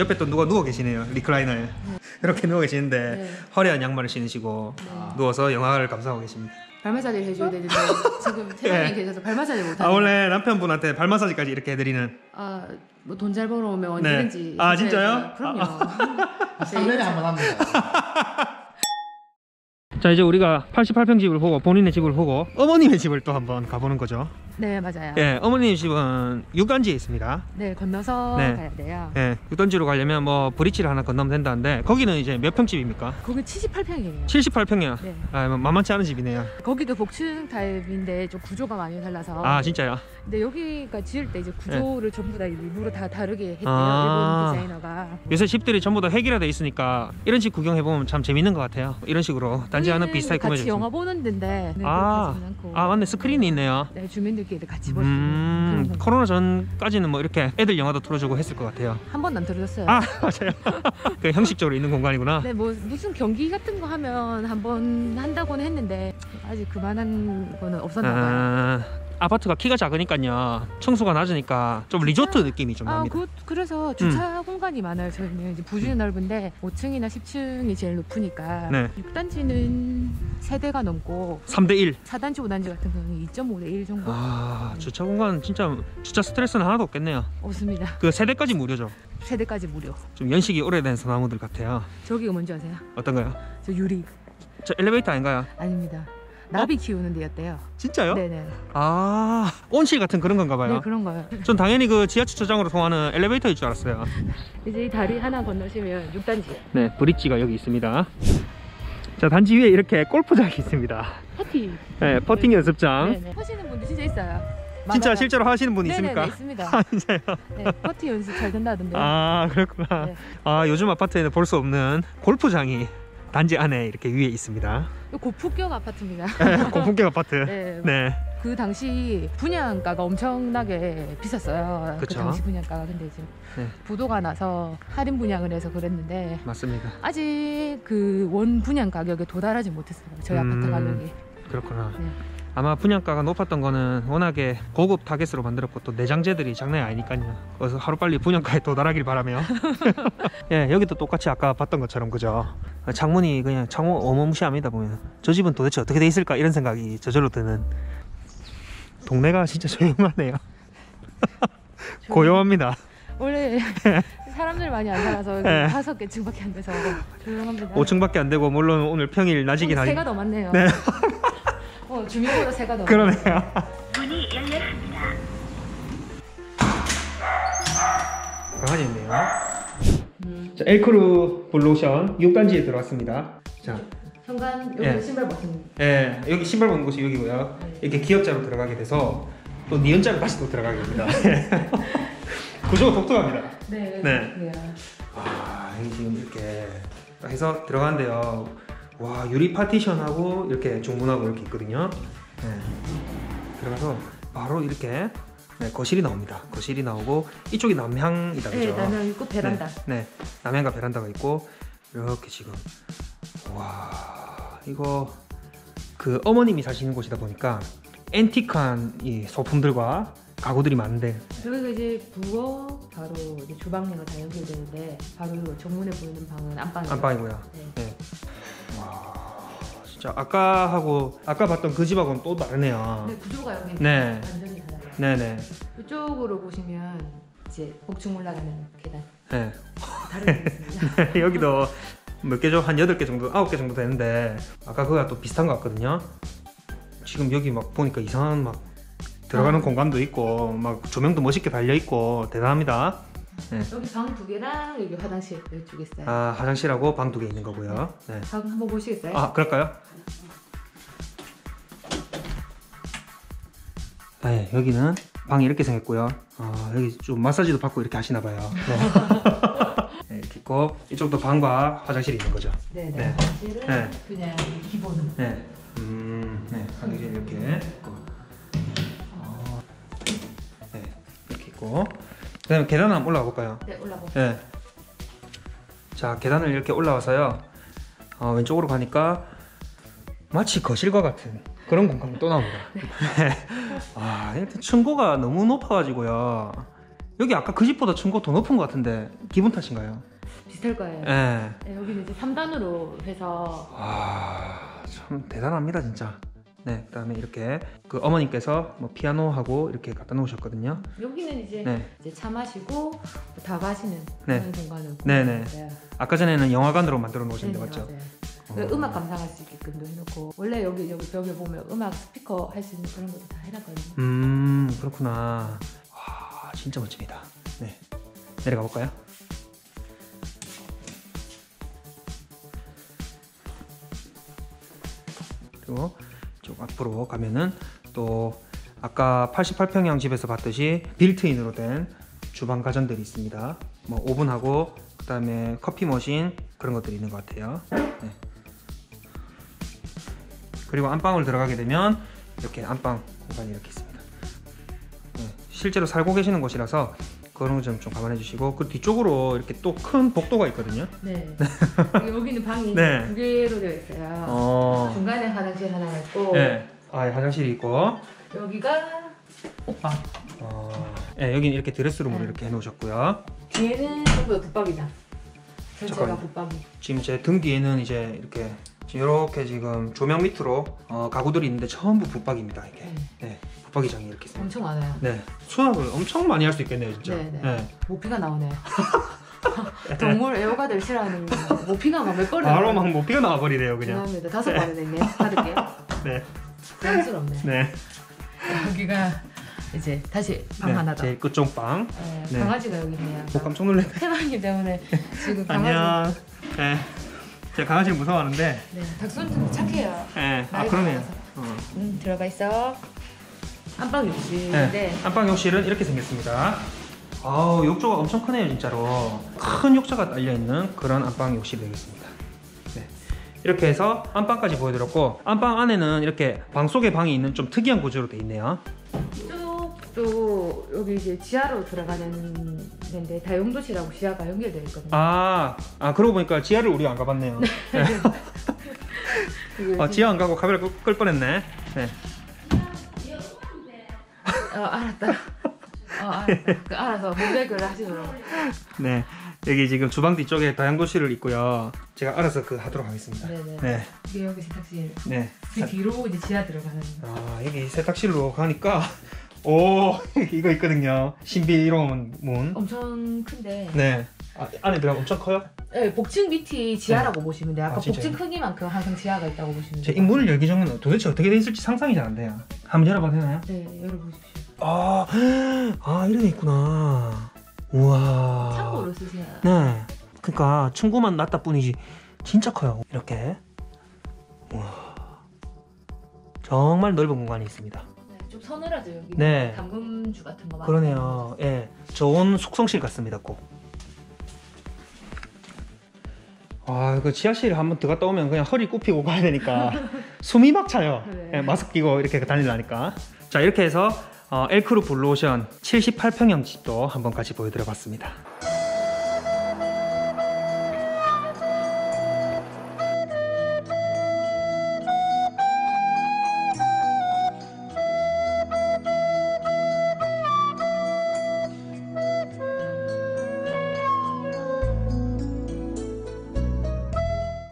옆에 또 누가 누워 계시네요. 리클라이너에. 이렇게 누워 계시는데 화려한 양말을 신으시고 누워서 영화를 감상하고 계십니다. 발마사지를 해줘야 되는데 지금 태양이 계셔서 발마사지 못하네요. 아, 원래 남편분한테 발마사지까지 이렇게 해드리는. 아, 뭐 돈 잘 벌어오면 언제든지. 아, 진짜요? 그럼요. 3년에 한 번 합니다. 자, 이제 우리가 88평 집을 보고 본인의 집을 보고 어머님의 집을 또 한번 가보는 거죠. 네, 맞아요. 예, 어머님 집은 6단지에 있습니다. 네, 건너서 가야 돼요. 네, 6단지로 가려면 뭐 브릿지를 하나 건너면 된다는데 거기는 이제 몇 평 집입니까? 거기 78평이에요. 78평이요? 네. 아, 만만치 않은 집이네요. 거기도 복층 타입인데 좀 구조가 많이 달라서. 아, 진짜요? 근데 여기가 지을 때 이제 구조를 전부 다 일부러 다 다르게 했대요. 일본 디자이너가. 요새 집들이 전부 다 획일화돼 있으니까 이런 집 구경해보면 참 재밌는 것 같아요. 이런 식으로 단지 하나 비슷하게 꾸며져 있어요. 같이 영화 보는 데인데. 아, 아, 맞네. 스크린이 있네요. 네, 주민들 같이 볼 수 있는 그런 코로나 전까지는 뭐 이렇게 애들 영화도 틀어주고 했을 것 같아요. 한 번도 안 틀어줬어요. 아, 맞아요. 그 형식적으로 있는 공간이구나. 네, 뭐 무슨 경기 같은 거 하면 한번 한다고는 했는데 아직 그만한 거는 없었나 봐요. 아, 아파트가 키가 작으니까요. 층수가 낮으니까 좀 리조트 느낌이 좀 납니다. 그래서 주차 공간이 많아요. 저희는 이제 부지는 넓은데 5층이나 10층이 제일 높으니까. 네. 6단지는 세대가 넘고 3대 1, 4단지 5단지 같은 경우는 2.5대 1 정도. 아, 주차 공간 진짜 주차 스트레스는 하나도 없겠네요. 없습니다. 그 세대까지 무료죠. 세대까지 무료. 좀 연식이 오래된 소나무들 같아요. 저기가 뭔지 아세요? 어떤가요? 저 유리. 저 엘리베이터 아닌가요? 아닙니다. 나비 키우는 데였대요. 진짜요? 네네. 아, 온실 같은 그런 건가 봐요. 네, 그런 거요. 전 당연히 그 지하 주차장으로 통하는 엘리베이터일 줄 알았어요. 이제 이 다리 하나 건너시면 6단지예요. 네, 브릿지가 여기 있습니다. 자, 단지 위에 이렇게 골프장이 있습니다. 퍼팅. 네, 퍼팅 연습장. 네네. 하시는 분들 진짜 있어요. 진짜 실제로 하시는 분이 있습니까? 네네, 있습니다. 아, 진짜요? 네, 퍼팅 연습 잘 된다던데요. 아, 그렇구나. 네. 아, 요즘 아파트에는 볼 수 없는 골프장이 단지 안에 이렇게 위에 있습니다. 고품격 아파트입니다. 네, 고품격 아파트. 네. 네. 그 당시 분양가가 엄청나게 비쌌어요. 그쵸? 그 당시 분양가가. 근데 지금 부도가 나서 할인 분양을 해서 그랬는데. 맞습니다. 아직 그 원 분양 가격에 도달하지 못했어요. 저희 아파트 가격이. 그렇구나. 네. 아마 분양가가 높았던 거는 워낙에 고급 타겟으로 만들었고 또 내장재들이 장난이 아니니까요. 그래서 하루빨리 분양가에 도달하길 바라며. 예, 여기도 똑같이 아까 봤던 것처럼, 그죠? 창문이 그냥 창호 어마무시합니다. 보면 저 집은 도대체 어떻게 돼 있을까 이런 생각이 저절로 드는. 동네가 진짜 조용하네요. 고요합니다. 원래 사람들 많이 안 살아서 5개층밖에 안 돼서 조용합니다. 5층밖에 안 되고, 물론 오늘 평일 낮이긴 하지만 새가 더 많네요. 네. 주민보다 새가 더. 그러네요. 문이 열렸습니다. 강아지 있네요. 자, 엘크루블루오션 6단지에 들어왔습니다. 자, 현관 여기 신발 벗은. 예, 여기 신발 벗는 곳이 여기고요. 이렇게 기역자로 들어가게 돼서 또 니은자로 다시 또 들어가게 됩니다. 구조가 독특합니다. 네. 네. 아, 지금 이렇게 해서 들어가는데요. 와, 유리 파티션하고 이렇게 중문하고 이렇게 있거든요. 네. 들어가서 바로 이렇게 거실이 나옵니다. 거실이 나오고 이쪽이 남향이다, 그죠? 네, 남향 있고 베란다. 네, 남향과 베란다가 있고 이렇게 지금. 와, 이거 그 어머님이 사시는 곳이다 보니까 앤티크한 이 소품들과 가구들이 많은데. 여기가 이제 부엌, 바로 이제 주방으로 다 연결되는데 바로 정문에 보이는 방은 안방이에요. 안방이고요. 네. 네. 와, 진짜 아까 봤던 그 집하고는 또 다르네요. 네, 구조가 여기 완전히 달라요. 네네. 이쪽으로 보시면 이제 복층 올라가는 계단. 네. 다른 게 있습니다. 네, 여기도 몇 개죠? 한 8개 정도, 9개 정도 되는데 아까 그거랑 또 비슷한 것 같거든요. 지금 여기 막 보니까 이상한 막 들어가는 공간도 있고 막 조명도 멋있게 달려 있고 대단합니다. 네. 여기 방 2개랑 여기 화장실 여기 2개 있어요. 아, 화장실하고 방 2개 있는 거고요. 네. 방 한번 보시겠어요? 아, 그럴까요? 네, 여기는 방이 이렇게 생겼고요. 아, 여기 좀 마사지도 받고 이렇게 하시나 봐요. 네. 네, 이렇게 있고 이쪽도 방과 화장실이 있는 거죠. 네네. 네. 화장실은 그냥 기본으로. 네. 네, 화장실 이렇게 있고. 네, 이렇게 있고. 그다음에 계단 한번 올라가 볼까요? 네, 올라가 볼까요? 네. 자, 계단을 이렇게 올라와서요. 왼쪽으로 가니까 마치 거실과 같은 그런 공간이 또 나옵니다. 네. 아, 층고가 너무 높아가지고요. 여기 아까 그 집보다 층고 더 높은 것 같은데 기분 탓인가요? 비슷할 거예요. 네. 네, 여기는 이제 3단으로 해서. 아, 참 대단합니다 진짜. 네, 그다음에 이렇게 그 어머님께서 뭐 피아노하고 이렇게 갖다 놓으셨거든요. 여기는 이제, 네. 이제 차 마시고 다 마시는 그런, 네. 공간으로. 네네. 네. 아까 전에는 영화관으로 만들어 놓으신 데 맞죠? 음악 감상할 수 있게끔도 해놓고, 원래 여기 벽에 보면 음악 스피커 할 수 있는 그런 것도 다 해놨거든요. 그렇구나. 와, 진짜 멋집니다. 네, 내려가 볼까요? 그리고 쭉 앞으로 가면은 또 아까 88평형 집에서 봤듯이 빌트인으로 된 주방 가전들이 있습니다. 뭐 오븐하고 그 다음에 커피 머신 그런 것들이 있는 것 같아요. 네. 그리고 안방을 들어가게 되면 이렇게 안방 공간이 이렇게 있습니다. 네, 실제로 살고 계시는 곳이라서 그런 점 좀 감안해 주시고, 그 뒤쪽으로 이렇게 또 큰 복도가 있거든요. 네. 여기는 방이, 네. 두 개로 되어 있어요. 중간에 화장실 하나 있고, 네. 아, 예, 화장실이 있고, 여기가 오빠. 네, 여기는 이렇게 드레스룸으로, 네. 이렇게 해놓으셨고요. 뒤에는 전부 붙박이다. 전체가 붙박이. 지금 제 등 뒤에는 이제 이렇게 이렇게 지금 조명 밑으로 가구들이 있는데 전부 붙박입니다 이게. 네. 붙박이장이 이렇게 있어요. 엄청 많아요. 네, 수납을 엄청 많이 할 수 있겠네요 진짜. 네네. 네. 모피가 나오네요. 동물 애호가들 싫어하는 모피가 막 몇 번을 바로 막 모피가 나와버리네요 그냥. 죄송합니다. 5번은 했네요. 받을게요. 네. 부담스럽네. 네. 여기가 이제 다시 방, 네, 하나 더. 제 끝쪽 방. 네, 네. 강아지가 여기 있네요. 깜짝 놀랐네. 태방이기 때문에 지금 강아지. 안녕. 네. 제가 강아지 무서워하는데, 네, 닥스훈트는 착해요. 네. 아, 그러네요. 들어가 있어. 안방 욕실인데, 네. 안방 욕실은 이렇게 생겼습니다. 아우, 욕조가 엄청 크네요 진짜로. 큰 욕조가 달려있는 그런 안방 욕실이 되겠습니다. 네. 이렇게 해서 안방까지 보여드렸고, 안방 안에는 이렇게 방 속에 방이 있는 좀 특이한 구조로 되어 있네요. 또 여기 이제 지하로 들어가는 데인데 다 용도실하고 지하가 연결되어 있거든요. 아, 그러고 보니까 지하를 우리가 안 가봤네요. 네. 지하 안 가고 카메라 끌 뻔했네. 네. 알았다. 알았다. 알아서 모백을 하시더라고요. 네, 여기 지금 주방 뒤쪽에 다용도실을 있고요. 제가 알아서 하도록 하겠습니다. 네네. 네. 이게 여기 세탁실. 네. 그 뒤로 이제 지하 들어가는. 아, 여기 세탁실로 가니까. 오, 이거 있거든요. 신비로운 문. 엄청 큰데. 네. 아, 안에 들어가 엄청 커요? 네, 복층 밑이 지하라고, 네. 보시면 돼요. 아까 복층 크기만큼 항상 지하가 있다고 보시면 돼요. 이 문을 열기 전에는 도대체 어떻게 돼 있을지 상상이 잘 안 돼요. 한번 열어봐도 되나요? 네, 열어보십시오. 아, 이런 게 있구나. 우와. 창고로 쓰세요. 네. 그러니까 층고만 낮다 뿐이지 진짜 커요. 이렇게. 우와. 정말 넓은 공간이 있습니다. 서늘하죠 여기. 네. 담금주 같은 거 많아요. 그러네요. 예, 네. 좋은 숙성실 같습니다 꼭. 아, 그 지하실 한번 들어갔다 오면 그냥 허리 굽히고 가야 되니까 숨이 막 차요. 네. 네, 마스크 끼고 이렇게 다니려니까. 자, 이렇게 해서 엘크루블루오션 78평형 집도 한번 같이 보여드려봤습니다.